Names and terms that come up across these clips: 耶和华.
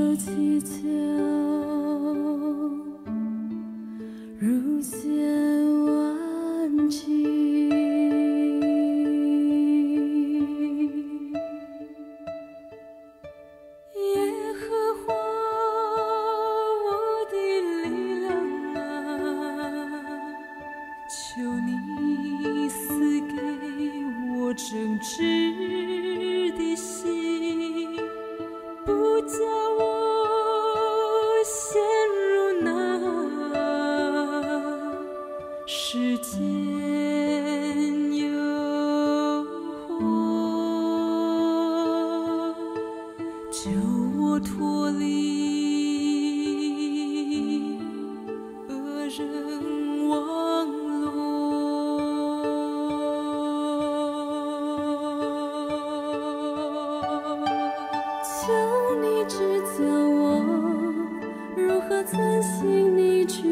手起脚，如弦挽起。耶和华，我的力量啊，求你赐给我正直的心，不叫。世间有祸，救我脱离恶人网罗。求你指教我如何遵行你旨意，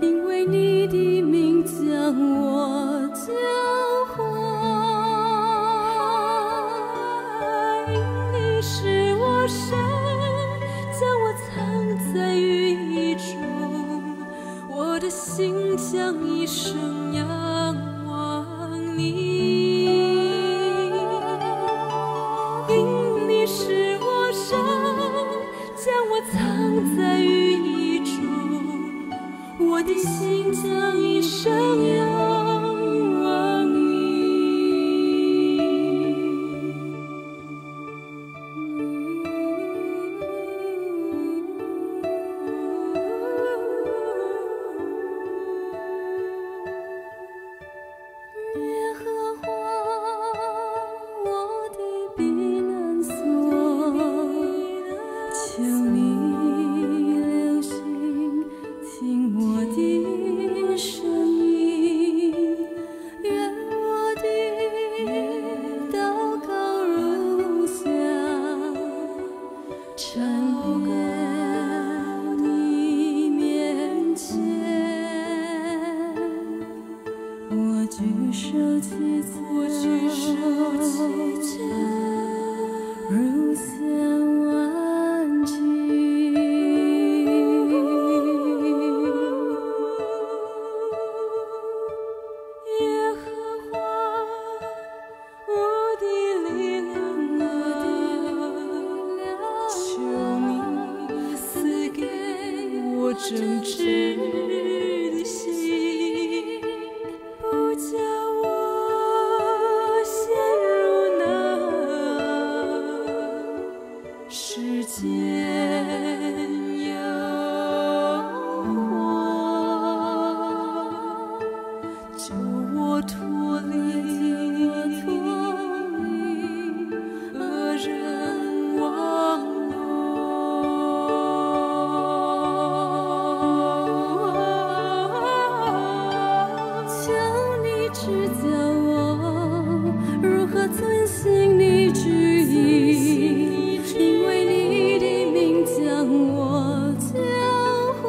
因为你的名将我救活，因你是我神，将我藏在羽翼中，我的心将一生仰望你。因你是我神，将我藏在羽翼中，我的心将一生仰望你。耶和华，我的避难所，求你我举手祈求，如弦挽起。耶和华，我的力量啊，求你赐给我正直的心，不叫。世间有祸，救我脱离恶人网罗。求你指教我如何遵行你旨意，因为你的名将我救活，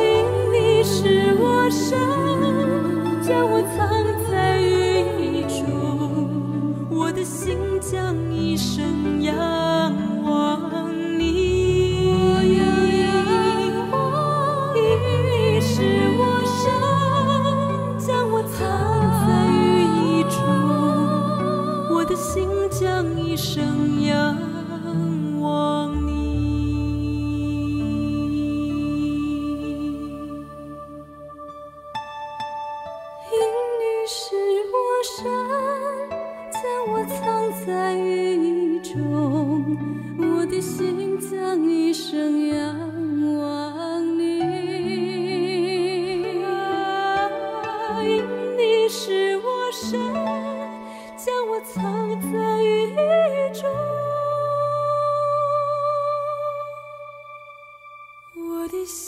因你是我神，将我藏在羽翼中，我的心将一生仰望你。因你是我神，将我藏在羽翼中，我的心将一生仰望你。因你是我神，将我藏在羽翼中，我的心将一生仰望你。因你是我神，将我藏在羽翼中，我的心。